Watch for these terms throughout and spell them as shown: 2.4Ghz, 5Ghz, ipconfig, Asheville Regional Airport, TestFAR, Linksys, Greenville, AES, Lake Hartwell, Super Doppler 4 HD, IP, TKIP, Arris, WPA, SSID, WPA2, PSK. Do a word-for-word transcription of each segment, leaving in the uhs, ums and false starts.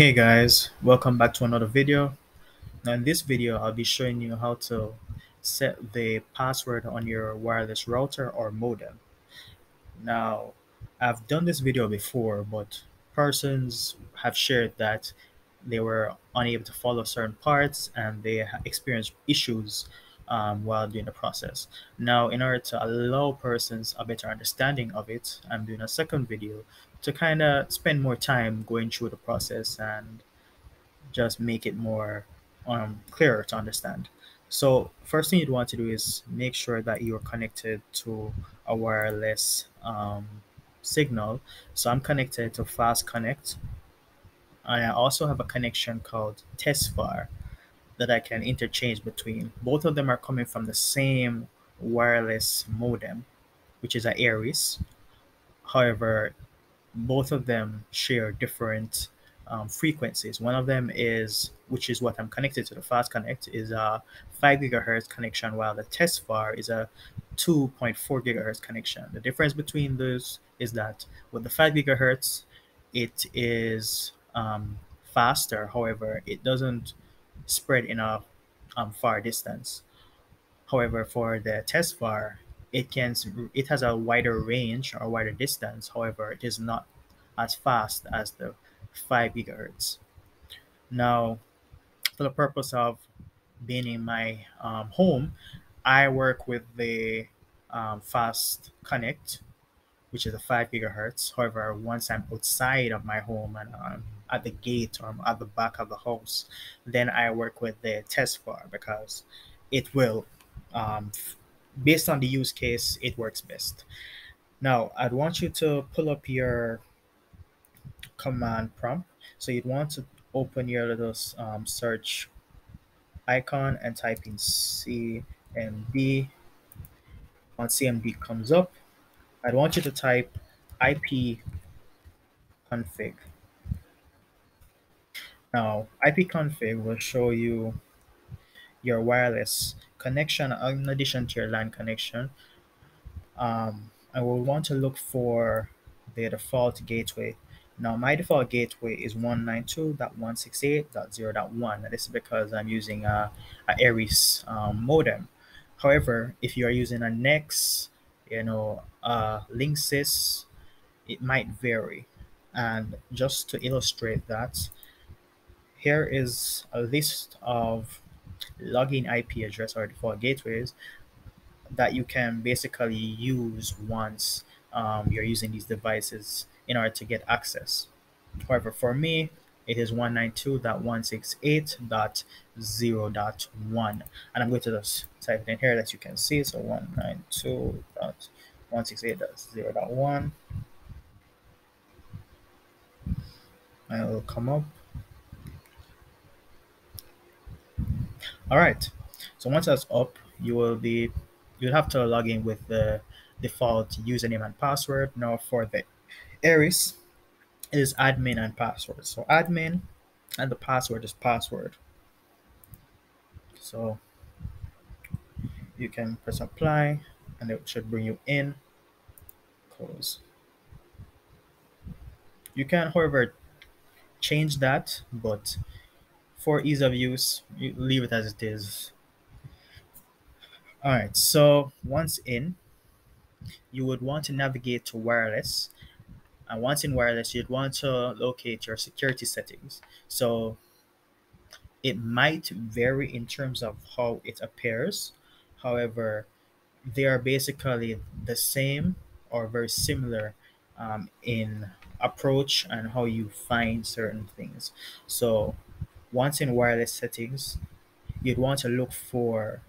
Hey guys, welcome back to another video. Now in this video I'll be showing you how to set the password on your wireless router or modem. Now I've done this video before, but persons have shared that they were unable to follow certain parts and they experienced issues um, while doing the process. Now in order to allow persons a better understanding of it, I'm doing a second video to kind of spend more time going through the process and just make it more um, clearer to understand. So first thing you'd want to do is make sure that you're connected to a wireless um, signal. So I'm connected to Fast Connect. And I also have a connection called TestFAR that I can interchange between. Both of them are coming from the same wireless modem, which is an Arris. However, both of them share different um, frequencies. One of them is, which is what I'm connected to, the Fast Connect, is a five gigahertz connection, while the TestFAR is a two point four gigahertz connection. The difference between those is that with the five gigahertz, it is um, faster. However, it doesn't spread in a um, far distance. However, for the TestFAR, It can it has a wider range or wider distance. However, it is not as fast as the five gigahertz. Now, for the purpose of being in my um, home, I work with the um, Fast Connect, which is a five gigahertz. However, once I'm outside of my home and I'm at the gate or I'm at the back of the house, then I work with the TestFAR because it will. Um, Based on the use case, it works best. Now, I'd want you to pull up your command prompt. So you'd want to open your little um, search icon and type in C M D. Once C M D comes up, I'd want you to type I P config. Now, I P config will show you your wireless connection in addition to your LAN connection. Um, I will want to look for the default gateway. Now my default gateway is one ninety-two dot one sixty-eight dot zero dot one. This is because I'm using a, a Arris um, modem. However, if you are using a N E X, you know, uh, Linksys, it might vary. And just to illustrate that, here is a list of login I P address or default gateways that you can basically use once um, you're using these devices in order to get access. However, for me, it is one ninety-two dot one sixty-eight dot zero dot one, and I'm going to just type it in here that you can see. So one ninety-two dot one sixty-eight dot zero dot one, and it will come up. All right, so once that's up, you will be, you'll have to log in with the default username and password. Now for the Arris, it is admin and password. So admin and the password is password. So you can press apply and it should bring you in. Close. You can, however, change that, but for ease of use, you leave it as it is. All right, so once in, you would want to navigate to wireless. And once in wireless, you'd want to locate your security settings. So it might vary in terms of how it appears. However, they are basically the same or very similar um, in approach and how you find certain things. So once in wireless settings, you'd want to look for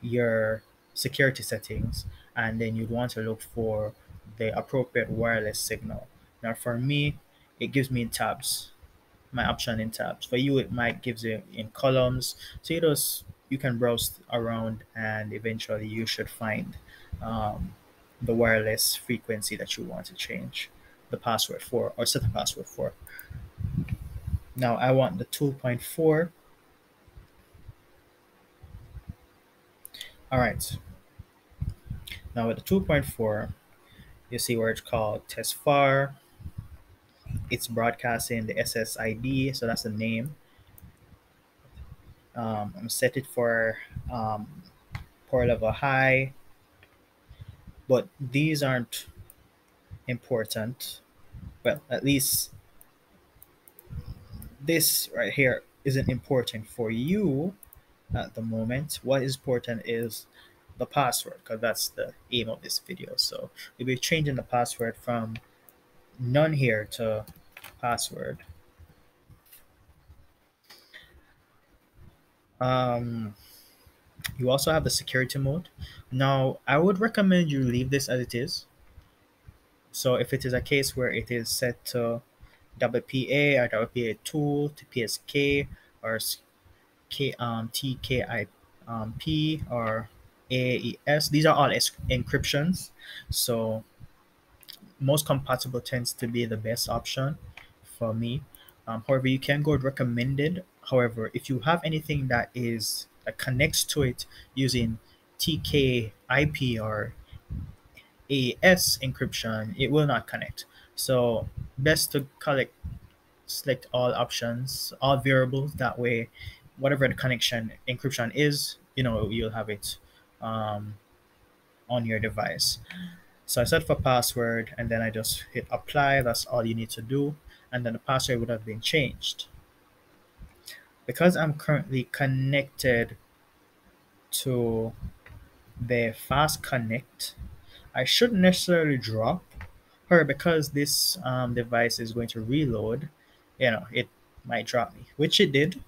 your security settings, and then you'd want to look for the appropriate wireless signal. Now for me, it gives me in tabs, my option in tabs. For you, it might give you in columns. So you just, you can browse around and eventually you should find um, the wireless frequency that you want to change the password for or set the password for. Now I want the two point four. All right. Now with the two point four, you see where it's called TestFAR. it's broadcasting the S S I D, so that's the name. Um, I'm set it for um, power level high, but these aren't important. Well, at least this right here isn't important for you at the moment. What is important is the password, because that's the aim of this video. So we'll be changing the password from none here to password. Um, you also have the security mode. Now, I would recommend you leave this as it is. So if it is a case where it is set to W P A or W P A two, to P S K, or K, um, T K I P, or A E S, these are all encryptions. So most compatible tends to be the best option for me. Um, however, you can go with recommended. However, if you have anything that is that connects to it using T K I P or A E S encryption, it will not connect. So best to collect, select all options, all variables. That way, whatever the connection encryption is, you know, you'll have it um, on your device. So I set for password, and then I just hit apply. That's all you need to do. And then the password would have been changed. Because I'm currently connected to the fast connect, I shouldn't necessarily drop her, because this um, device is going to reload. You know, it might drop me, which it did,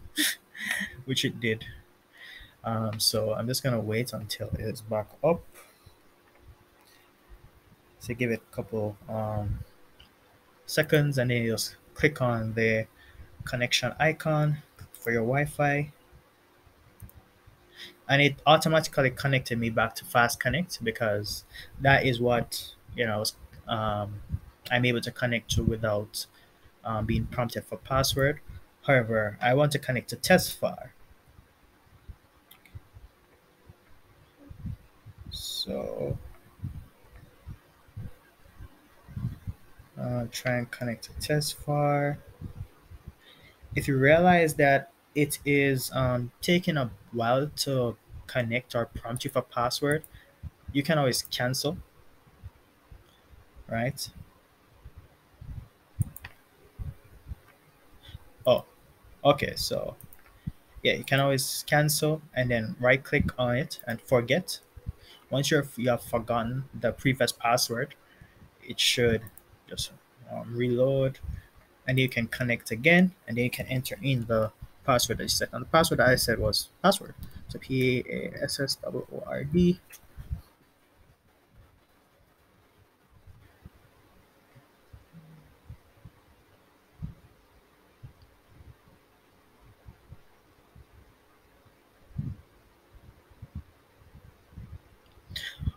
which it did. Um, so I'm just gonna wait until it's back up. So give it a couple um, seconds, and then you just click on the connection icon for your Wi-Fi, and it automatically connected me back to Fast Connect, because that is what, you know, um, I'm able to connect to without um, being prompted for password. However, I want to connect to TestFAR. So Uh, try and connect to TestFAR. If you realize that it is um, taking a while to connect or prompt you for password, you can always cancel, right? Oh, okay, so yeah, you can always cancel and then right click on it and forget. Once you're, you have forgotten the previous password, it should just um, reload, and you can connect again, and then you can enter in the password that you set. And the password that I said was password, so P A S S O R D.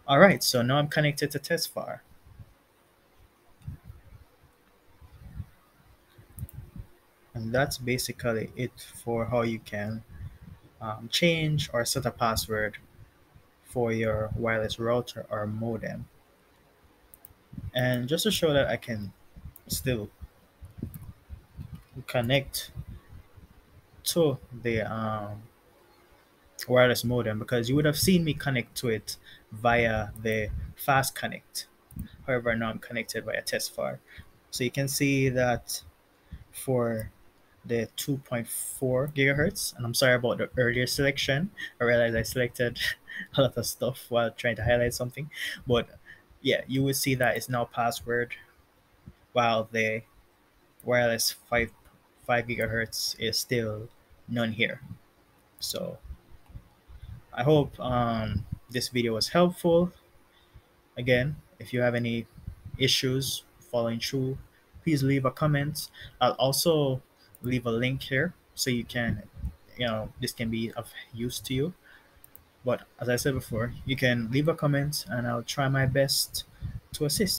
All right, so now I'm connected to TestFAR. And that's basically it for how you can um, change or set a password for your wireless router or modem. And just to show that I can still connect to the um, wireless modem, because you would have seen me connect to it via the Fast Connect. However, now I'm connected via TestFAR. So you can see that for the two point four gigahertz, and I'm sorry about the earlier selection. I realized I selected a lot of stuff while trying to highlight something, but yeah, you will see that it's now password, while the wireless five five gigahertz is still none here. So I hope um this video was helpful. Again, if you have any issues following through, please leave a comment. I'll also leave a link here, so you can, you know, this can be of use to you. But as I said before, you can leave a comment, and I'll try my best to assist.